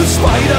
Black Spider,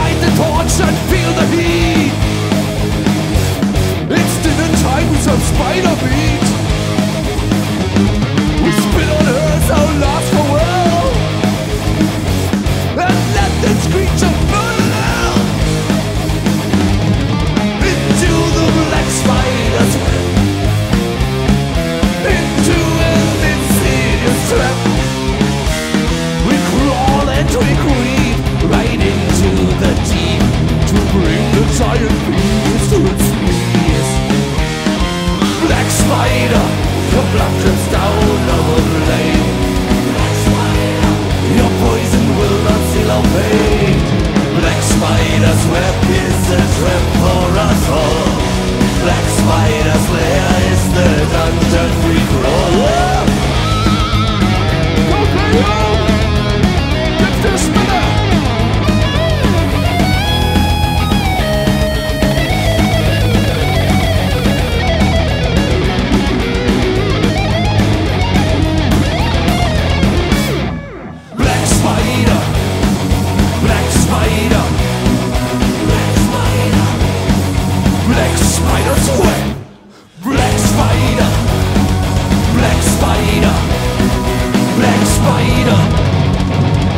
Black Spider,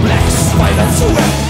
Black Spider's web.